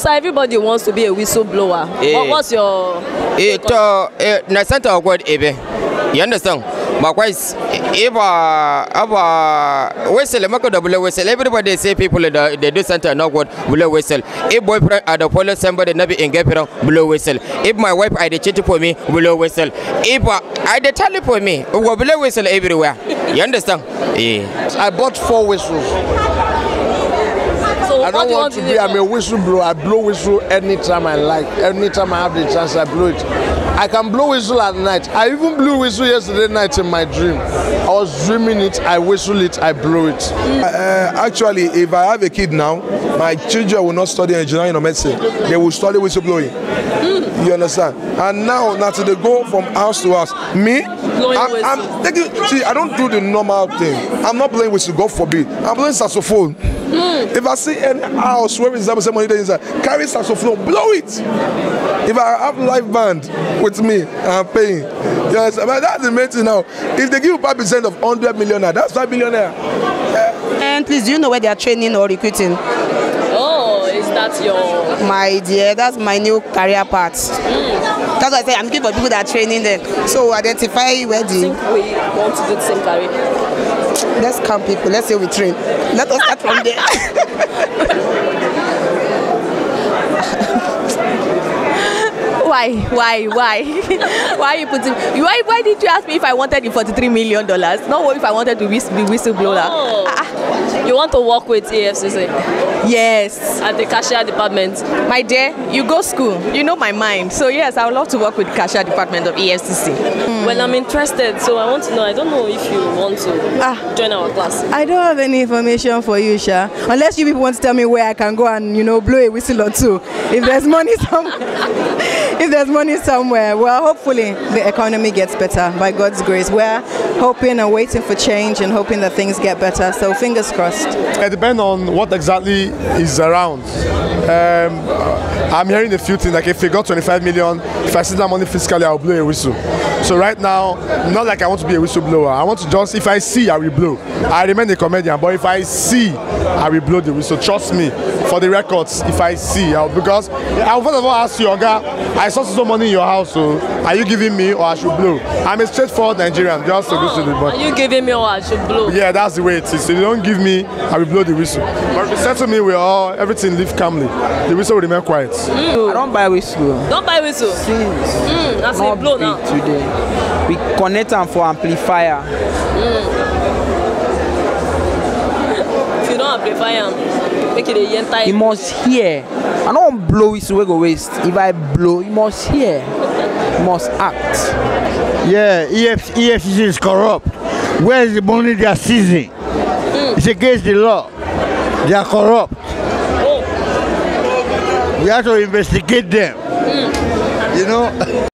So everybody wants to be a whistleblower. What's your... You understand? But if whistle, everybody say people they do something not good, blow whistle. If boyfriend I don't follow somebody never engage with blow whistle. If my wife I cheat for me, blow whistle. If I tell you for me, blow whistle everywhere. You understand? Yeah. I bought 4 whistles. So I don't want to be, I'm a whistleblower. I blow whistle anytime I like. Anytime I have the chance, I blow it. I can blow whistle at night. I even blew whistle yesterday night in my dream. I was dreaming it, I whistle it, I blow it. Actually, if I have a kid now, my children will not study engineering or medicine. They will study whistleblowing. Mm. You understand? And now they go from house to house. Me, I'm taking, see, I don't do the normal thing. I'm not playing whistle, God forbid. I'm playing saxophone. Mm. If I see any house where is that somebody inside, carry saxophone, blow it. If I have live band with me, I'm paying. Yes, but that's the main thing now. If they give you 5% of 100 million, that's 5 millionaire. Yeah. And please, do you know where they are training or recruiting? Oh, is that your... My dear, that's my new career path. Mm. That's why I say I'm looking for people that are training them. So identify where the... we want to do the same career. Let's come, people. Let's say we train. Let us start from there. Why? Why did you ask me if I wanted the $43 million? Not if I wanted to be whistleblower. Oh. You want to work with EFCC? Yes. At the cashier department. My dear, you go school. You know my mind. So yes, I would love to work with the cashier department of EFCC. Mm. Well, I'm interested. So I want to know. I don't know if you want to join our class. I don't have any information for you, Sha. Unless you people want to tell me where I can go and blow a whistle or two. If there's money somewhere. If there's money somewhere, well, hopefully the economy gets better by God's grace. We're hoping and waiting for change and hoping that things get better. So fingers crossed. It depends on what exactly is around. I'm hearing a few things, like if you got 25 million, if I see that money fiscally, I'll blow a whistle. So right now, not like I want to be a whistleblower. I want to just, if I see, I will blow. I remain a comedian, but if I see, I will blow the whistle. Trust me, for the records, if I see, because I will first of all ask you, Oga, I saw some money in your house, so are you giving me or I should blow? I'm a straightforward Nigerian, just to go to the bottom. Are you giving me or I should blow? Yeah, that's the way it is. If you don't give me, I will blow the whistle. But if you say to me, we all, everything live calmly, the whistle will remain quiet. Mm. I don't buy whistle. Don't buy whistle? Since. Mm, that's a blow now. Today. We connect them for amplifier. Mm. If you don't amplify them, make it a yen time. You must hear. I don't blow whistle, we go waste. If I blow, you must hear. You must act. Yeah, EFCC is corrupt. Where is the money they are seizing? Mm. It's against the law. They are corrupt. Oh. We have to investigate them. Mm. You know?